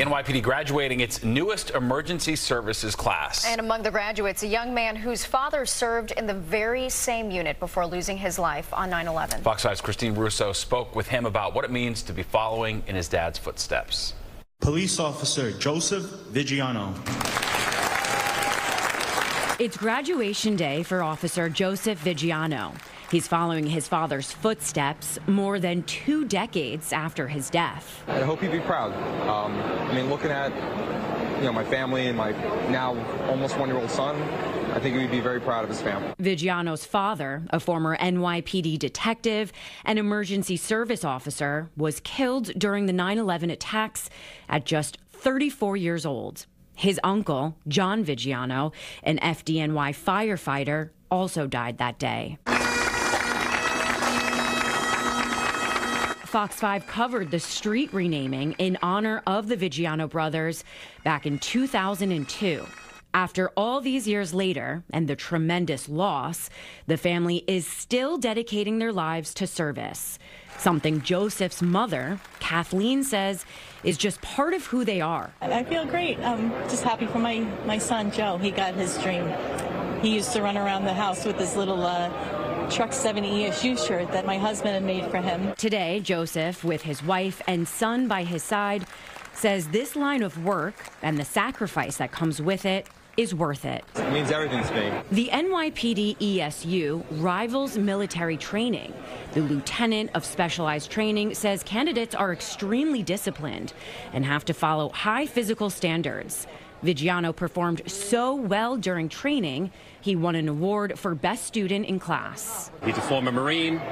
The NYPD graduating its newest emergency services class. And among the graduates, a young man whose father served in the very same unit before losing his life on 9/11. Fox 5's Christine Russo spoke with him about what it means to be following in his dad's footsteps. Police officer Joseph Vigiano. It's graduation day for Officer Joseph Vigiano. He's following his father's footsteps more than 2 decades after his death. I hope he'd be proud. I mean, looking at, you know, my family and my now almost 1-year-old son, I think he would be very proud of his family. Vigiano's father, a former NYPD detective and emergency service officer, was killed during the 9/11 attacks at just 34 years old. His uncle, John Vigiano, an FDNY firefighter, also died that day. Fox 5 covered the street renaming in honor of the Vigiano brothers back in 2002. After all these years later and the tremendous loss, the family is still dedicating their lives to service, something Joseph's mother, Kathleen, says is just part of who they are. I feel great. I'm just happy for my son, Joe. He got his dream. He used to run around the house with his little Truck 7 ESU shirt that my husband had made for him. Today, Joseph, with his wife and son by his side, says this line of work and the sacrifice that comes with it is worth it. It means everything to me. The NYPD ESU rivals military training. The lieutenant of specialized training says candidates are extremely disciplined and have to follow high physical standards. Vigiano performed so well during training, he won an award for best student in class. He's a former Marine.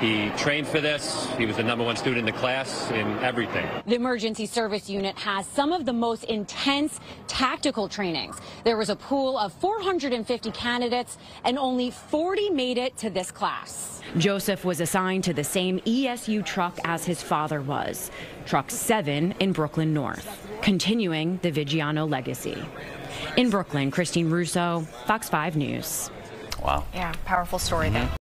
He trained for this. He was the #1 student in the class in everything. The emergency service unit has some of the most intense tactical trainings. There was a pool of 450 candidates, and only 40 made it to this class. Joseph was assigned to the same ESU truck as his father was, Truck 7 in Brooklyn North, continuing the Vigiano legacy. In Brooklyn, Christine Russo, Fox 5 News. Wow. Yeah, powerful story there.